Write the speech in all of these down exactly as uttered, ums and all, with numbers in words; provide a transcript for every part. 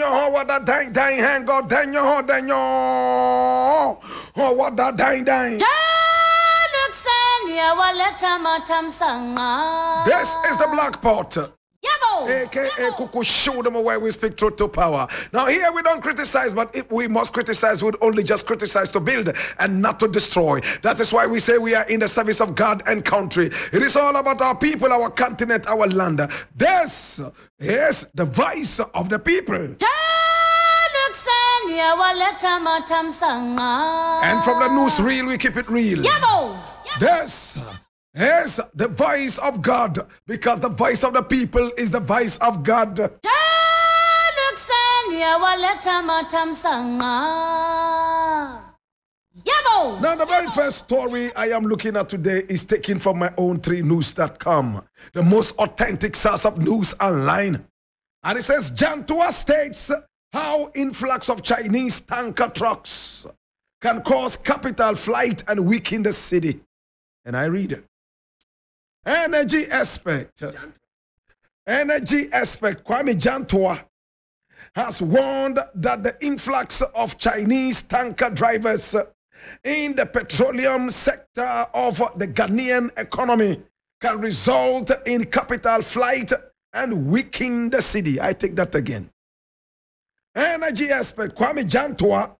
Daniel, what a dang dang hang go Daniel, Daniel, oh, what a dang dang. This is the Black Pot. A K A Kuku, show them away. We speak truth to power. Now here we don't criticize, but if we must criticize, we'd only just criticize to build and not to destroy. That is why we say we are in the service of God and country. It is all about our people, our continent, our land. This is the voice of the people. And from the newsreel, we keep it real. This is the voice of God, because the voice of the people is the voice of God. Now, the very first story I am looking at today is taken from my own three news dot com, the most authentic source of news online. And it says, Jantuah states how influx of Chinese tanker trucks can cause capital flight and weaken the city. And I read it. Energy aspect. Energy aspect. Kwame Jantuah has warned that the influx of Chinese tanker drivers in the petroleum sector of the Ghanaian economy can result in capital flight and weaken the city. I take that again. Energy aspect. Kwame Jantuah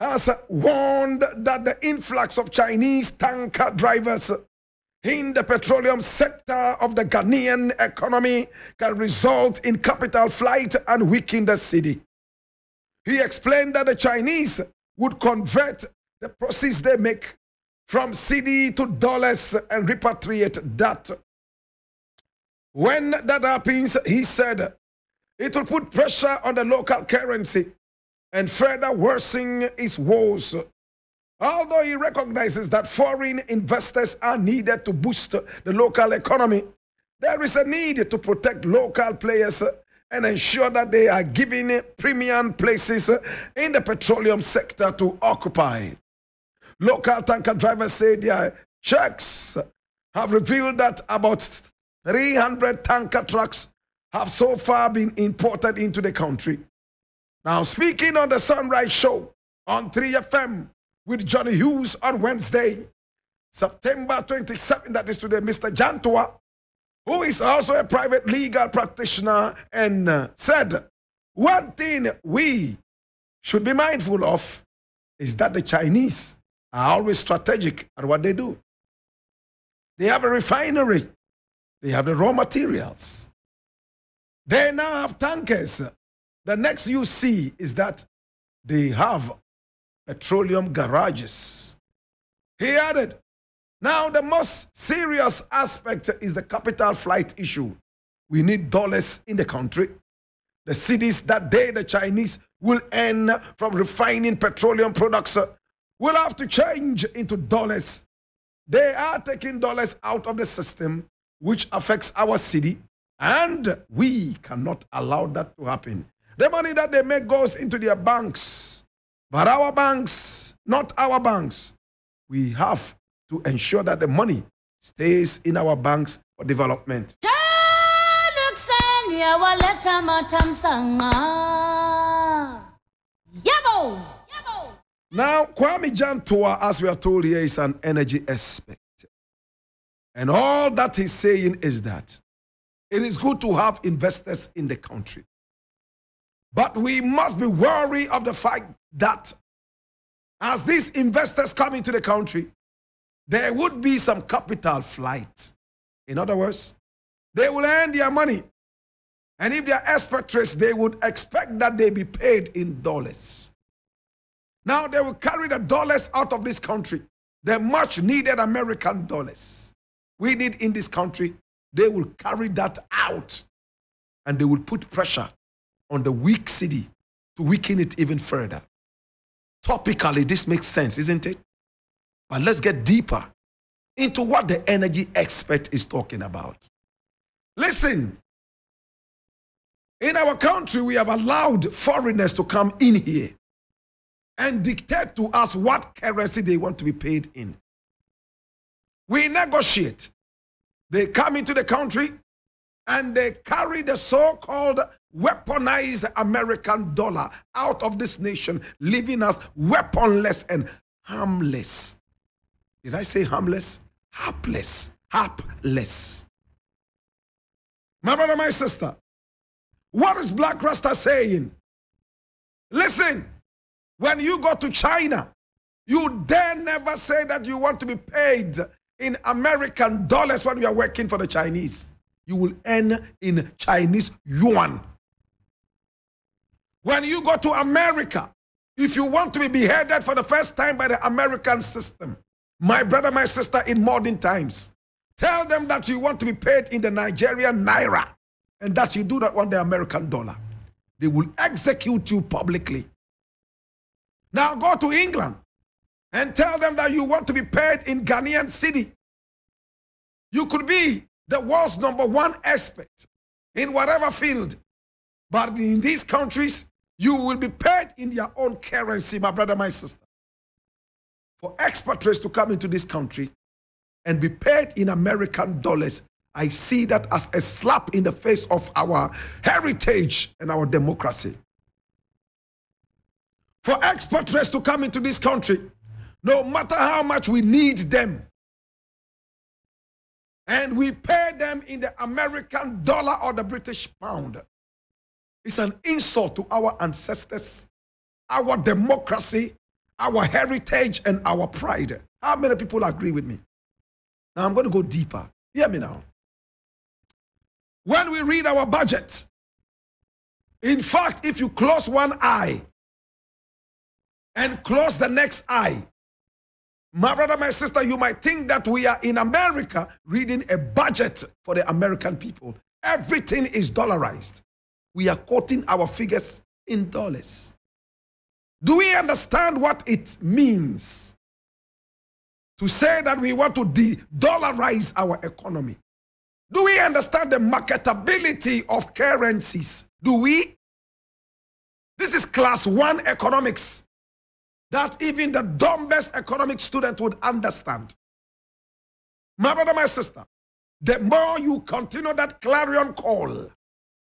has warned that the influx of Chinese tanker drivers in the petroleum sector of the Ghanaian economy can result in capital flight and weaken the city. He explained that the Chinese would convert the proceeds they make from cedi to dollars and repatriate that. When that happens, he said, it will put pressure on the local currency and further worsen its woes. Although he recognizes that foreign investors are needed to boost the local economy, there is a need to protect local players and ensure that they are given premium places in the petroleum sector to occupy. Local tanker drivers say their checks have revealed that about three hundred tanker trucks have so far been imported into the country. Now, speaking on the Sunrise Show on three F M with Johnny Hughes on Wednesday, September twenty-seventh, that is today, Mister Jantuah, who is also a private legal practitioner, and uh, said, one thing we should be mindful of is that the Chinese are always strategic at what they do. They have a refinery. They have the raw materials. They now have tankers. The next you see is that they have petroleum garages. He added, now the most serious aspect is the capital flight issue. We need dollars in the country. The cities that they, the Chinese, will earn from refining petroleum products will have to change into dollars. They are taking dollars out of the system, which affects our city, and we cannot allow that to happen. The money that they make goes into their banks. But our banks, not our banks. We have to ensure that the money stays in our banks for development. Now, Kwame Jantuah, as we are told here, is an energy aspect. And all that he's saying is that it is good to have investors in the country. But we must be wary of the fact that as these investors come into the country, there would be some capital flight. In other words, they will earn their money. And if they are expatriates, they would expect that they be paid in dollars. Now they will carry the dollars out of this country, the much needed American dollars we need in this country. They will carry that out, and they will put pressure on the weak city to weaken it even further. Topically, this makes sense, isn't it? But let's get deeper into what the energy expert is talking about. Listen, in our country, we have allowed foreigners to come in here and dictate to us what currency they want to be paid in. We negotiate. They come into the country and they carry the so-called weaponized the American dollar out of this nation, leaving us weaponless and harmless. Did I say harmless? Hapless. Hapless. My brother, my sister, what is Black Rasta saying? Listen, when you go to China, you dare never say that you want to be paid in American dollars when you are working for the Chinese. You will earn in Chinese yuan. When you go to America, if you want to be beheaded for the first time by the American system, my brother, my sister, in modern times, tell them that you want to be paid in the Nigerian naira and that you do not want the American dollar. They will execute you publicly. Now go to England and tell them that you want to be paid in Ghanaian cedi. You could be the world's number one expert in whatever field, but in these countries, you will be paid in their own currency, my brother, my sister. For expatriates to come into this country and be paid in American dollars, I see that as a slap in the face of our heritage and our democracy. For expatriates to come into this country, no matter how much we need them, and we pay them in the American dollar or the British pound, it's an insult to our ancestors, our democracy, our heritage, and our pride. How many people agree with me? Now I'm going to go deeper. Hear me now. When we read our budget, in fact, if you close one eye and close the next eye, my brother, my sister, you might think that we are in America reading a budget for the American people. Everything is dollarized. We are quoting our figures in dollars. Do we understand what it means to say that we want to de-dollarize our economy? Do we understand the marketability of currencies? Do we? This is class one economics that even the dumbest economic student would understand. My brother, my sister, the more you continue that clarion call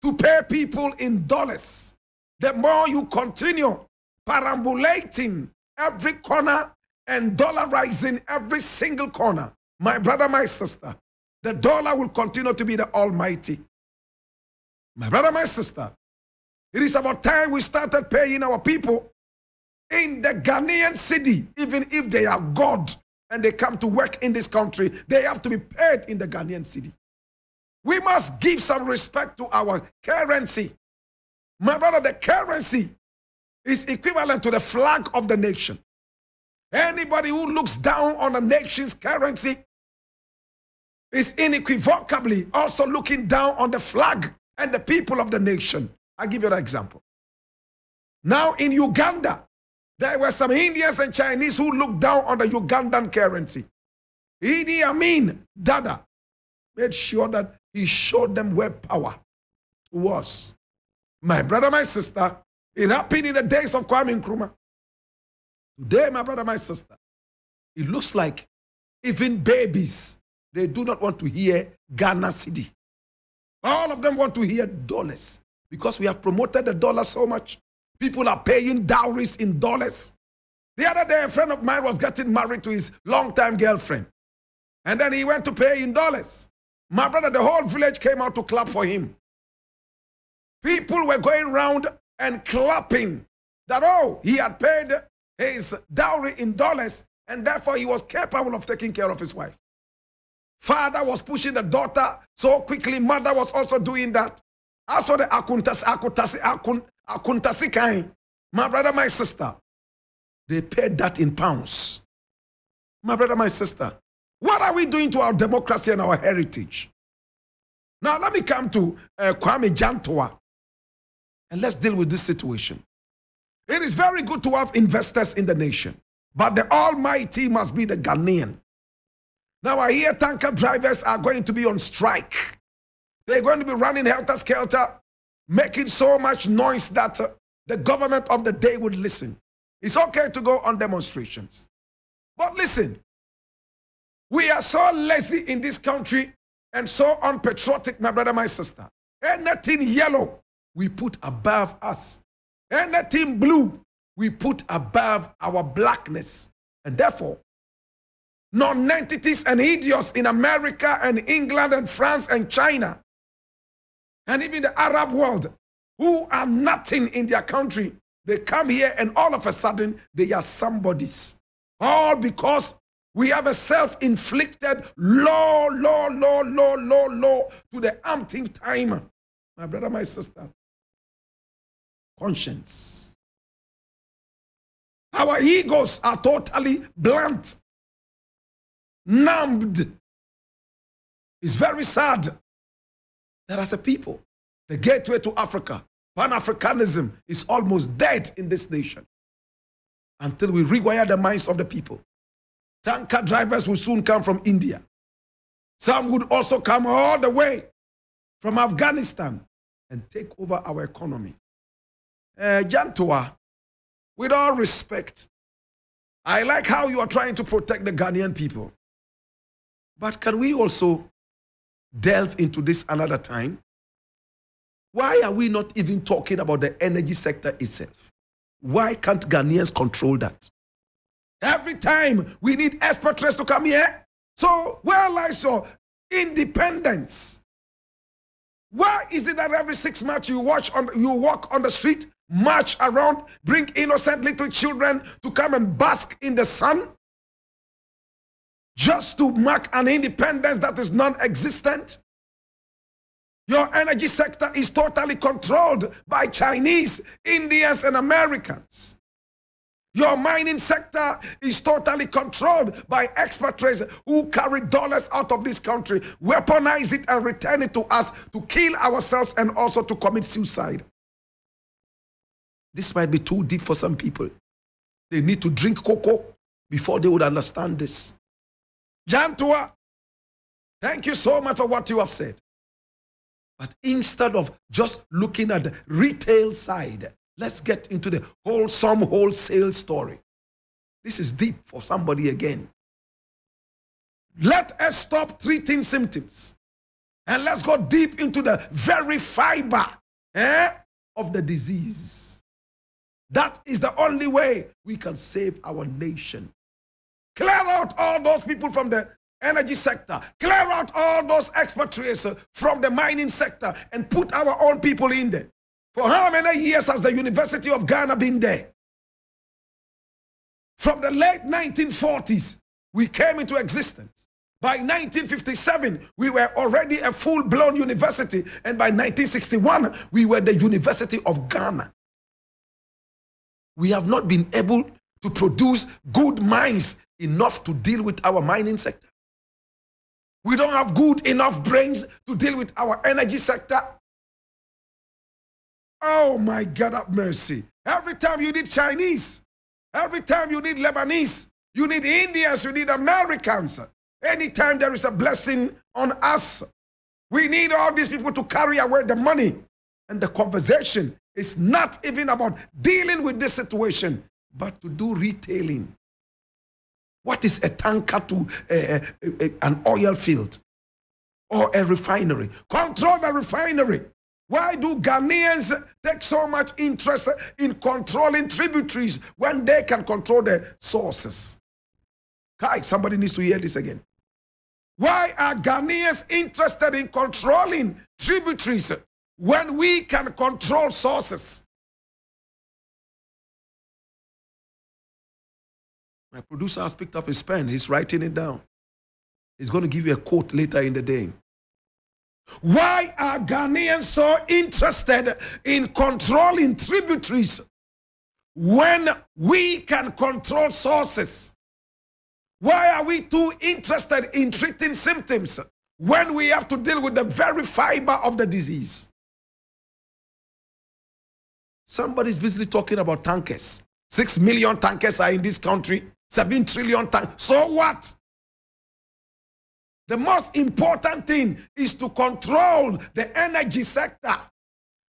to pay people in dollars, the more you continue perambulating every corner and dollarizing every single corner, my brother, my sister, the dollar will continue to be the almighty. My brother, my sister, it is about time we started paying our people in the Ghanaian cedi. Even if they are God and they come to work in this country, they have to be paid in the Ghanaian cedi. We must give some respect to our currency. My brother, the currency is equivalent to the flag of the nation. Anybody who looks down on a nation's currency is unequivocally also looking down on the flag and the people of the nation. I'll give you an example. Now in Uganda, there were some Indians and Chinese who looked down on the Ugandan currency. Idi Amin Dada made sure that he showed them where power was. My brother, my sister, it happened in the days of Kwame Nkrumah. Today, my brother, my sister, it looks like even babies, they do not want to hear Ghana cedi. All of them want to hear dollars because we have promoted the dollar so much. People are paying dowries in dollars. The other day, a friend of mine was getting married to his longtime girlfriend. And then he went to pay in dollars. My brother, the whole village came out to clap for him. People were going around and clapping that, oh, he had paid his dowry in dollars and therefore he was capable of taking care of his wife. Father was pushing the daughter so quickly. Mother was also doing that. As for the akuntasi, akuntasi, akuntasi, akuntasi kind, my brother, my sister, they paid that in pounds. My brother, my sister, what are we doing to our democracy and our heritage? Now, let me come to uh, Kwame Jantuah and let's deal with this situation. It is very good to have investors in the nation, but the almighty must be the Ghanaian. Now I hear tanker drivers are going to be on strike. They're going to be running helter-skelter, making so much noise that uh, the government of the day would listen. It's okay to go on demonstrations. But listen, we are so lazy in this country and so unpatriotic, my brother, my sister. Anything yellow, we put above us. Anything blue, we put above our blackness. And therefore, non-entities and idiots in America and England and France and China and even the Arab world who are nothing in their country, they come here and all of a sudden they are somebodies. All because we have a self-inflicted law, law, law, law, law, law to the umpteenth time. My brother, my sister, conscience. Our egos are totally blunt, numbed. It's very sad that as a people, the gateway to Africa, Pan-Africanism, is almost dead in this nation until we rewire the minds of the people. Tanker drivers will soon come from India. Some would also come all the way from Afghanistan and take over our economy. Uh, Jantuah, with all respect, I like how you are trying to protect the Ghanaian people. But can we also delve into this another time? Why are we not even talking about the energy sector itself? Why can't Ghanaians control that? Every time we need expatriates to come here. So where lies your independence? Why is it that every six months you watch on, you walk on the street, march around, bring innocent little children to come and bask in the sun? Just to mark an independence that is non-existent? Your energy sector is totally controlled by Chinese, Indians, and Americans. Your mining sector is totally controlled by expatriates who carry dollars out of this country, weaponize it and return it to us to kill ourselves and also to commit suicide. This might be too deep for some people. They need to drink cocoa before they would understand this. Jantuah, thank you so much for what you have said. But instead of just looking at the retail side, let's get into the wholesome wholesale story. This is deep for somebody again. Let us stop treating symptoms. And let's go deep into the very fiber eh, of the disease. That is the only way we can save our nation. Clear out all those people from the energy sector. Clear out all those expatriates from the mining sector and put our own people in there. For how many years has the University of Ghana been there? From the late nineteen forties, we came into existence. By nineteen fifty-seven, we were already a full-blown university, and by nineteen sixty-one, we were the University of Ghana. We have not been able to produce good minds enough to deal with our mining sector. We don't have good enough brains to deal with our energy sector. Oh my God, have mercy. Every time you need Chinese, every time you need Lebanese, you need Indians, you need Americans. Anytime there is a blessing on us, we need all these people to carry away the money. And the conversation is not even about dealing with this situation, but to do retailing. What is a tanker to uh, uh, uh, an oil field or a refinery? Control the refinery. Why do Ghanaians take so much interest in controlling tributaries when they can control the sources? Kai, somebody needs to hear this again. Why are Ghanaians interested in controlling tributaries when we can control sources? My producer has picked up his pen. He's writing it down. He's going to give you a quote later in the day. Why are Ghanaians so interested in controlling tributaries when we can control sources? Why are we too interested in treating symptoms when we have to deal with the very fiber of the disease? Somebody's busy talking about tankers. Six million tankers are in this country. Seven trillion tankers. So what? The most important thing is to control the energy sector.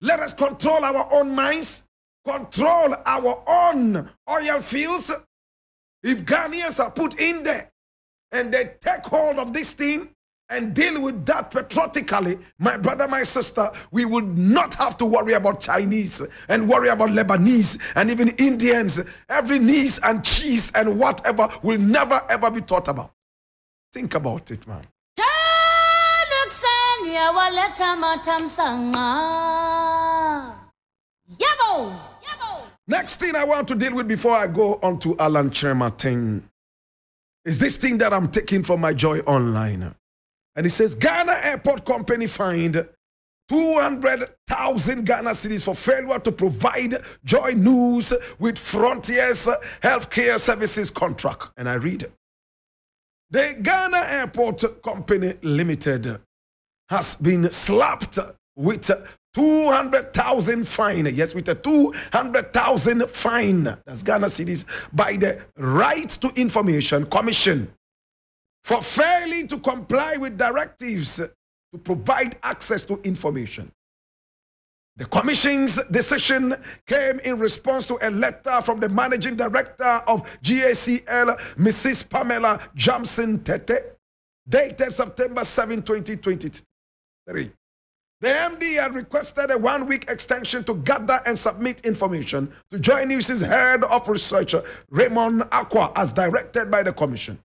Let us control our own mines, control our own oil fields. If Ghanaians are put in there and they take hold of this thing, and deal with that patriotically, my brother, my sister, we would not have to worry about Chinese and worry about Lebanese and even Indians. Every niece and cheese and whatever will never ever be thought about. Think about it, man. Next thing I want to deal with before I go on to Alan Kyerematen is this thing that I'm taking from my Joy Online. And it says, Ghana Airport Company fined two hundred thousand Ghana cedis for failure to provide Joy News with Frontiers Healthcare Services contract. And I read, the Ghana Airport Company Limited has been slapped with two hundred thousand fine. Yes, with a two hundred thousand fine. That's Ghana cedis by the Rights to Information Commission, for failing to comply with directives to provide access to information. The Commission's decision came in response to a letter from the Managing Director of G A C L, Missus Pamela Jameson Tete, dated September seventh, twenty twenty-three. The M D had requested a one-week extension to gather and submit information to Joy News' head of research, Raymond Aqua, as directed by the Commission.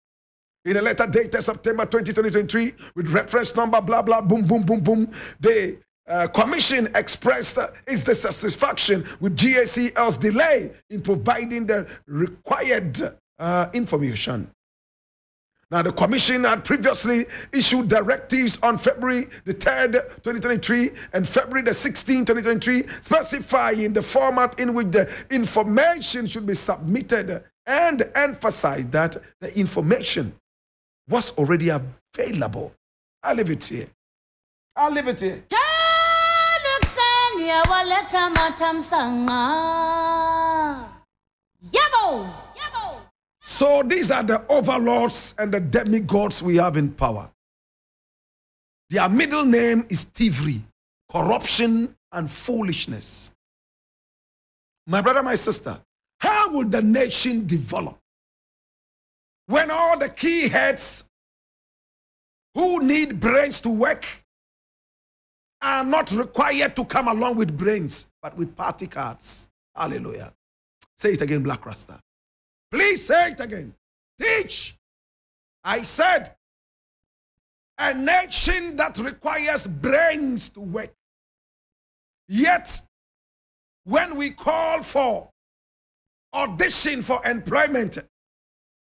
In a letter dated September twentieth, twenty twenty-three, with reference number blah, blah, boom, boom, boom, boom, the uh, Commission expressed uh, its dissatisfaction with G A C L's delay in providing the required uh, information. Now, the Commission had previously issued directives on February the third, twenty twenty-three and February the sixteenth, twenty twenty-three, specifying the format in which the information should be submitted and emphasized that the information was already available. I'll leave it here. I'll leave it here. So these are the overlords and the demigods we have in power. Their middle name is thievery, corruption, and foolishness. My brother, my sister, how will the nation develop when all the key heads who need brains to work are not required to come along with brains, but with party cards? Hallelujah. Say it again, Black Rasta. Please say it again. Teach. I said, a nation that requires brains to work. Yet, when we call for audition for employment,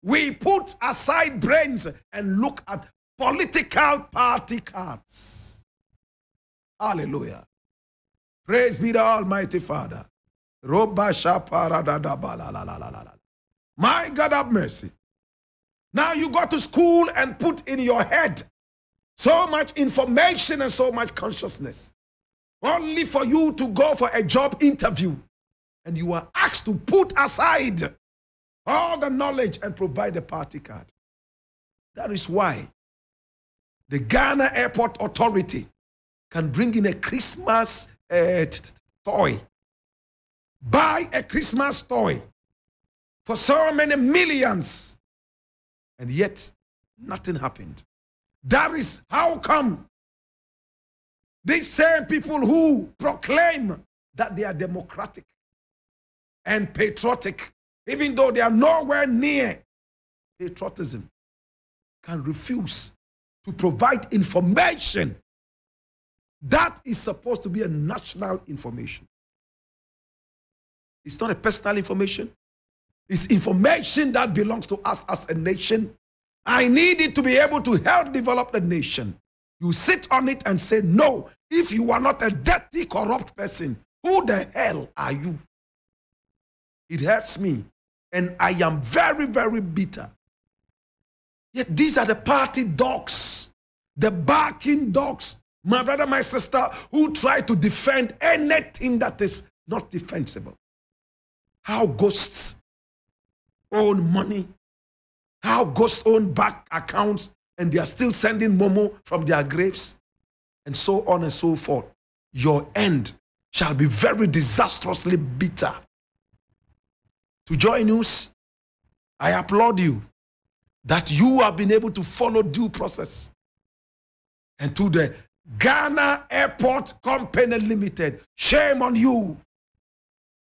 we put aside brains and look at political party cards. Hallelujah. Praise be the Almighty Father. My God have mercy. Now you go to school and put in your head so much information and so much consciousness, only for you to go for a job interview and you are asked to put aside all the knowledge and provide a party card. That is why the Ghana Airport Authority can bring in a Christmas uh, toy, buy a Christmas toy for so many millions, and yet nothing happened. That is how come these same people who proclaim that they are democratic and patriotic, even though they are nowhere near patriotism, can refuse to provide information that is supposed to be a national information. It's not a personal information. It's information that belongs to us as a nation. I need it to be able to help develop the nation. You sit on it and say, no, if you are not a dirty, corrupt person, who the hell are you? It hurts me, and I am very, very bitter. Yet these are the party dogs, the barking dogs, my brother, my sister, who try to defend anything that is not defensible. How ghosts own money, how ghosts own bank accounts, and they are still sending Momo from their graves, and so on and so forth. Your end shall be very disastrously bitter. To Joy News, I applaud you that you have been able to follow due process. and to the Ghana Airport Company Limited. Shame on you.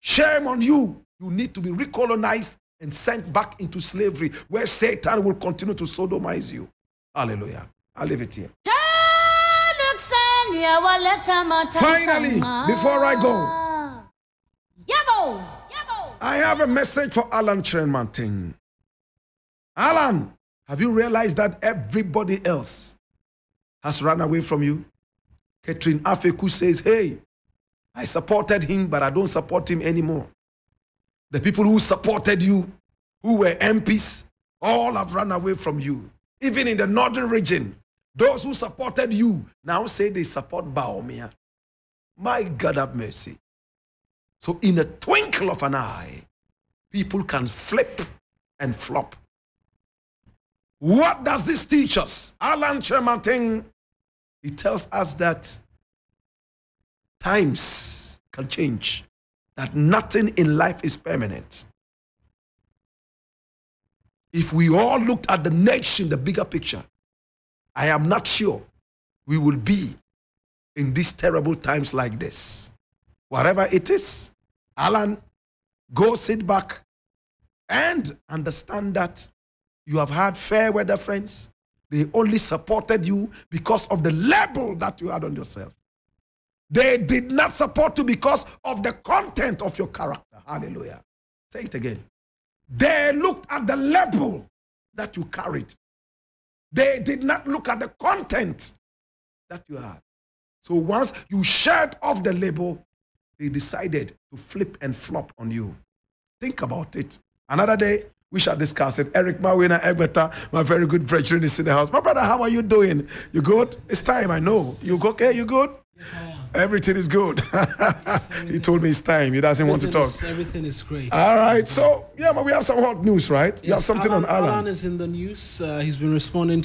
Shame on you. You need to be recolonized and sent back into slavery, where Satan will continue to sodomize you. Hallelujah. I'll leave it here. Finally, before I go, I have a message for Alan Trenman. Alan, have you realized that everybody else has run away from you? Catherine Afeku says, hey, I supported him, but I don't support him anymore. The people who supported you, who were M Ps, all have run away from you. Even in the northern region, those who supported you now say they support Bawumia. My God have mercy. So in a twinkle of an eye, people can flip and flop. What does this teach us? Alan Kyerematen, he tells us that times can change, that nothing in life is permanent. If we all looked at the nation, the bigger picture, I am not sure we will be in these terrible times like this. Whatever it is, Alan, go sit back and understand that you have had fair weather friends. They only supported you because of the label that you had on yourself. They did not support you because of the content of your character. Hallelujah. Say it again. They looked at the label that you carried. They did not look at the content that you had. So once you shed off the label, they decided to flip and flop on you. Think about it. Another day, we shall discuss it. Eric, my winner, Egbeta, my very good brethren is in the house. My brother, how are you doing? You good? It's time, I know. You okay? You good? Yes, I am. Everything is good. Yes, everything. He told me it's time. He doesn't everything want to talk. Is, everything is great. All right. So, yeah, but we have some hot news, right? Yes, you have something Alan, on Alan. Alan is in the news. Uh, he's been responding to